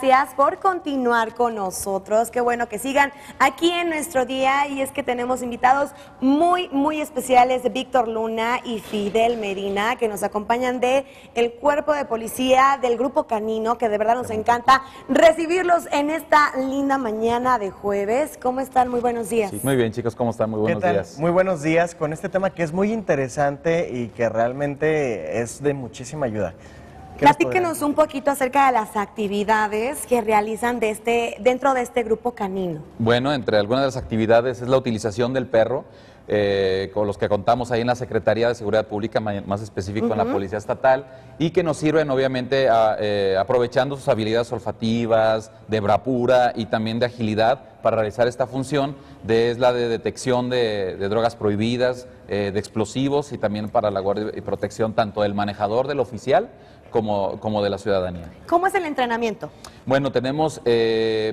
gracias por continuar con nosotros. Qué bueno que sigan aquí en nuestro día. Y es que tenemos invitados muy, muy especiales de Víctor Luna y Fidel Medina, que nos acompañan de el Cuerpo de Policía del Grupo Canino, que de verdad nos encanta recibirlos en esta linda mañana de jueves. ¿Cómo están? Muy buenos días. Sí, muy bien, chicos. ¿Cómo están? Muy buenos días. Muy buenos días con este tema que es muy interesante y que realmente es de muchísima ayuda. Platíquenos un poquito acerca de las actividades que realizan dentro de este grupo canino. Bueno, entre algunas de las actividades es la utilización del perro, con los que contamos ahí en la Secretaría de Seguridad Pública, más específico en la Policía Estatal, y que nos sirven obviamente aprovechando sus habilidades olfativas, de bravura y también de agilidad para realizar esta función, es la de detección de drogas prohibidas, de explosivos, y también para la guardia y protección tanto del manejador, del oficial, como de la ciudadanía. ¿Cómo es el entrenamiento? Bueno, tenemos,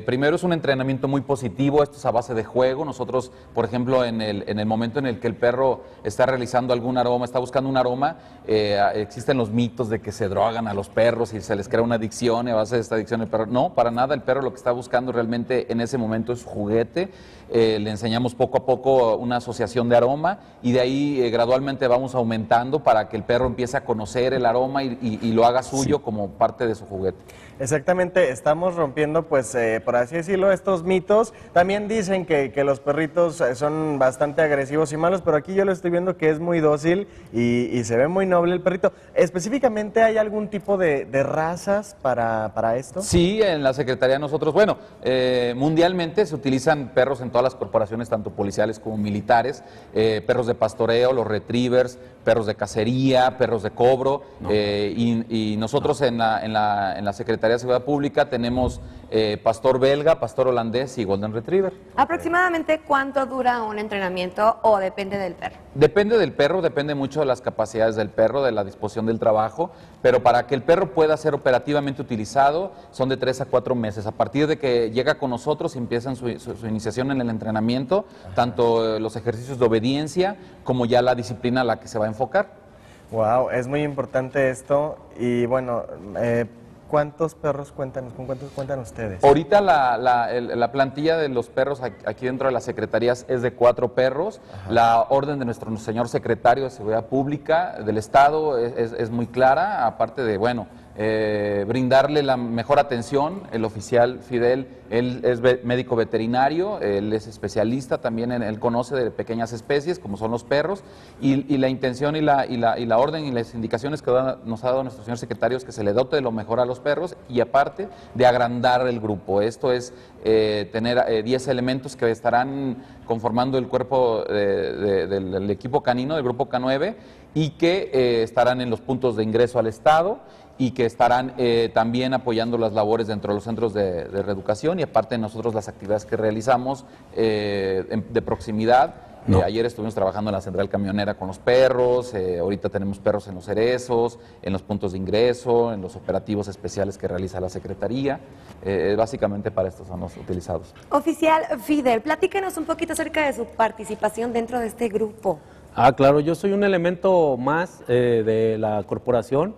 primero es un entrenamiento muy positivo, esto es a base de juego. Nosotros, por ejemplo, en el momento en el que el perro está realizando algún aroma, está buscando un aroma, existen los mitos de que se drogan a los perros y se les crea una adicción, y a base de esta adicción el perro, no, para nada. El perro lo que está buscando realmente en ese momento es juguete. Le enseñamos poco a poco una asociación de aroma, y de ahí gradualmente vamos aumentando para que el perro empiece a conocer el aroma y lo haga suyo, sí, como parte de su juguete. Exactamente, estamos rompiendo, pues, por así decirlo, estos mitos. También dicen que los perritos son bastante agresivos y malos, pero aquí yo lo estoy viendo que es muy dócil y se ve muy noble el perrito. ¿Específicamente hay algún tipo de razas para esto? Sí, en la Secretaría nosotros, bueno, mundialmente se utilizan perros en todas las corporaciones, tanto policiales como militares, perros de pastoreo, los retrievers, perros de cacería, perros de cobro, no. Y nosotros no. en la Secretaría de Seguridad Pública tenemos pastor belga, pastor holandés y Golden Retriever. ¿Aproximadamente cuánto dura un entrenamiento o depende del perro? Depende del perro, depende mucho de las capacidades del perro, de la disposición del trabajo, pero para que el perro pueda ser operativamente utilizado son de 3 a 4 meses. A partir de que llega con nosotros y empiezan su iniciación en el entrenamiento, tanto los ejercicios de obediencia como ya la disciplina a la que se va a enfocar. Wow, es muy importante esto. Y bueno, ¿cuántos perros cuentan? ¿Con cuántos cuentan ustedes? Ahorita la plantilla de los perros aquí dentro de las secretarías es de 4 perros. Ajá. La orden de nuestro señor secretario de Seguridad Pública del Estado es muy clara, aparte de, bueno, brindarle la mejor atención. El oficial Fidel, él es médico veterinario, él es especialista también, él conoce de pequeñas especies como son los perros, y la intención y la orden y las indicaciones que nos ha dado nuestro señor secretario es que se le dote de lo mejor a los perros, y aparte de agrandar el grupo. Esto es tener 10 elementos que estarán conformando el cuerpo del equipo canino, del grupo K9, y que estarán en los puntos de ingreso al Estado, y que estarán también apoyando las labores dentro de los centros de reeducación, y aparte nosotros las actividades que realizamos de proximidad. No. Ayer estuvimos trabajando en la central camionera con los perros, ahorita tenemos perros en los cerezos, en los puntos de ingreso, en los operativos especiales que realiza la Secretaría. Básicamente para estos son los utilizados. Oficial Fidel, platíquenos un poquito acerca de su participación dentro de este grupo. Ah, claro, yo soy un elemento más de la corporación.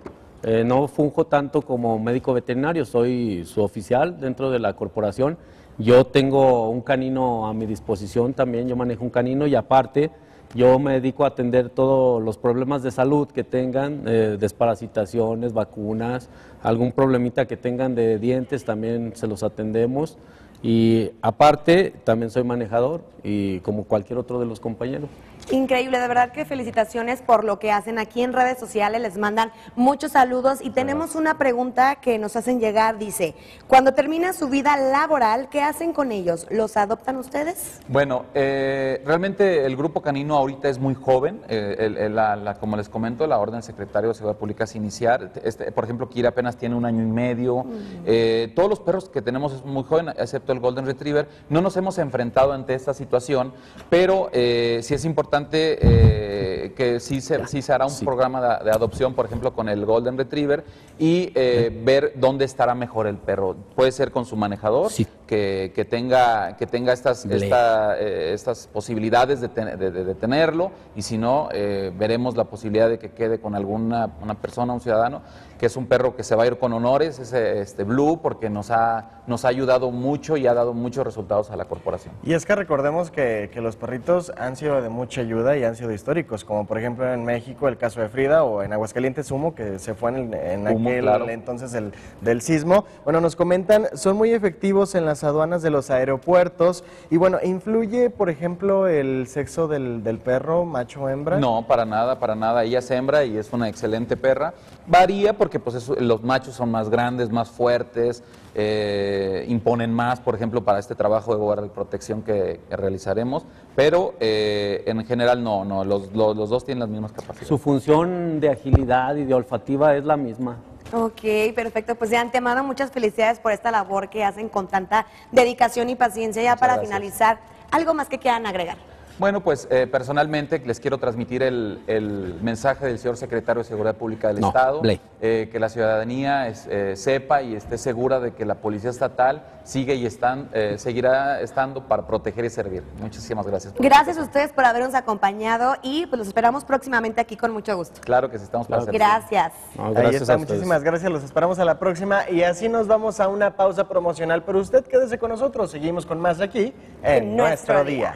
No funjo tanto como médico veterinario, soy su oficial dentro de la corporación. Yo tengo un canino a mi disposición también, yo manejo un canino, y aparte yo me dedico a atender todos los problemas de salud que tengan, desparasitaciones, vacunas, algún problemita que tengan de dientes también se los atendemos. Y aparte también soy manejador, y como cualquier otro de los compañeros. Increíble, de verdad que felicitaciones por lo que hacen. Aquí en redes sociales les mandan muchos saludos, y tenemos una pregunta que nos hacen llegar, dice: cuando termina su vida laboral, ¿qué hacen con ellos? ¿Los adoptan ustedes? Bueno, realmente el grupo canino ahorita es muy joven, como les comento, la orden del secretario de Seguridad Pública es iniciar, por ejemplo Kira apenas tiene 1 año y medio, todos los perros que tenemos es muy joven, excepto el Golden Retriever. No nos hemos enfrentado ante esta situación, pero sí es importante importante que sí se hará un programa de adopción, por ejemplo, con el Golden Retriever, y ver dónde estará mejor el perro. Puede ser con su manejador, que tenga estas posibilidades de tenerlo, y si no, veremos la posibilidad de que quede con una persona, un ciudadano, que es un perro que se va a ir con honores, Blue, porque nos ha ayudado mucho y ha dado muchos resultados a la corporación. Y es que recordemos que los perritos han sido de mucha ayuda y han sido históricos, como por ejemplo en México el caso de Frida, o en Aguascalientes Sumo, que se fue en aquel entonces del sismo. Bueno, nos comentan, son muy efectivos en las aduanas de los aeropuertos, y bueno, ¿influye por ejemplo el sexo del perro, macho o hembra? No, para nada, ella es hembra y es una excelente perra. Varía porque pues los machos son más grandes, más fuertes, imponen más, por ejemplo, para este trabajo de guarda y protección que realizaremos, pero en general no, los dos tienen las mismas capacidades. Su función de agilidad y de olfativa es la misma. Ok, perfecto. Pues de antemano, muchas felicidades por esta labor que hacen con tanta dedicación y paciencia. Ya para finalizar, ¿algo más que quieran agregar? Bueno, pues personalmente les quiero transmitir el mensaje del señor Secretario de Seguridad Pública del Estado, que la ciudadanía sepa y esté segura de que la Policía Estatal sigue y seguirá estando para proteger y servir. Muchísimas gracias. Gracias a ustedes por habernos acompañado, y pues los esperamos próximamente aquí con mucho gusto. Claro que sí, estamos para servir. Gracias. Ahí está, muchísimas gracias, los esperamos a la próxima, y así nos vamos a una pausa promocional, pero usted quédese con nosotros, seguimos con más aquí en Nuestro Día.